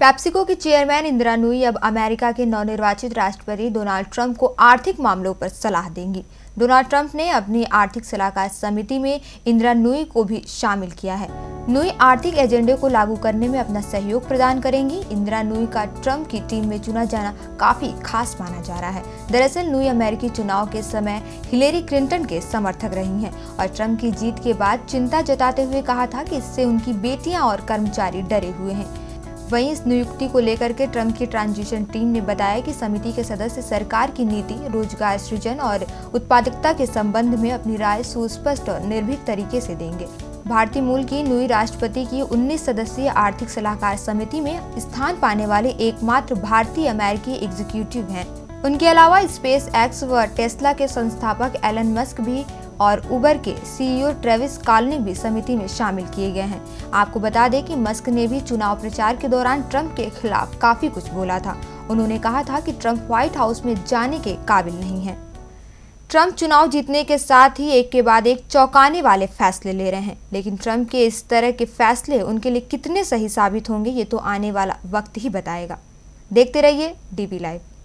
PepsiCo के chairman Indira Nooyi अब America के नवनिर्वाचित राष्ट्रपति डोनाल्ड ट्रम्प को आर्थिक मामलों पर सलाह देंगी। डोनाल्ड ट्रम्प ने अपनी आर्थिक सलाहकार समिति में इंद्रा नूई को भी शामिल किया है। नूई आर्थिक एजेंडे को लागू करने में अपना सहयोग प्रदान करेंगी। इंद्रा नूई का ट्रम्प की टीम में चुना जाना काफी खास माना जा रहा है। दरअसल नूई अमेरिकी चुनाव के समय हिलेरी क्लिंटन के समर्थक रही हैं और ट्रम्प की जीत के बाद चिंता जताते हुए कहा था कि इससे उनकी बेटियां और कर्मचारी डरे हुए हैं। वहीं इस नियुक्ति को लेकर के ट्रम्प की ट्रांजिशन टीम ने बताया कि समिति के सदस्य सरकार की नीति, रोजगार सृजन और उत्पादकता के संबंध में अपनी राय सुस्पष्ट और निर्भीक तरीके से देंगे। भारतीय मूल की नूई राष्ट्रपति की 19 सदस्यीय आर्थिक सलाहकार समिति में स्थान पाने वाले एकमात्र भारतीय अमेरिकी एग्जीक्यूटिव हैं। उनके अलावा स्पेस एक्स व टेस्ला के संस्थापक एलन मस्क भी और उबर के CEO ट्रेविस कालनिक भी समिति में शामिल किए गए हैं। आपको बता दें कि मस्क ने भी चुनाव प्रचार के दौरान ट्रम्प के खिलाफ काफी कुछ बोला था। उन्होंने कहा था कि ट्रम्प व्हाइट हाउस में जाने के काबिल नहीं हैं। ट्रम्प चुनाव जीतने के साथ ही एक के बाद एक चौंकाने वाले फैसले ले रहे हैं, लेकिन ट्रम्प के इस तरह के फैसले उनके लिए कितने सही साबित होंगे ये तो आने वाला वक्त ही बताएगा। देखते रहिए DB Live।